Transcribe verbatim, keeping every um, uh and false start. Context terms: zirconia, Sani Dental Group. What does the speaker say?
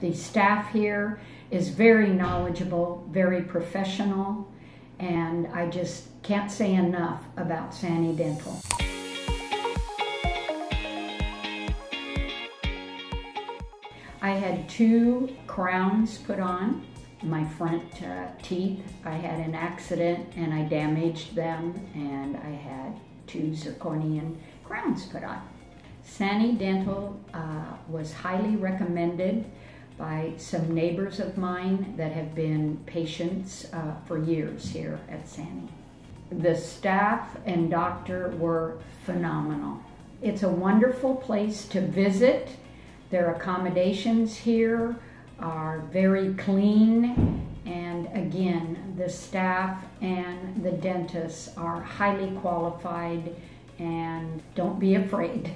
The staff here is very knowledgeable, very professional, and I just can't say enough about Sani Dental. I had two crowns put on my front uh, teeth. I had an accident and I damaged them, and I had two zirconian crowns put on. Sani Dental uh, was highly recommended by some neighbors of mine that have been patients uh, for years here at Sani. The staff and doctor were phenomenal. It's a wonderful place to visit. Their accommodations here are very clean, and again, the staff and the dentists are highly qualified, and don't be afraid.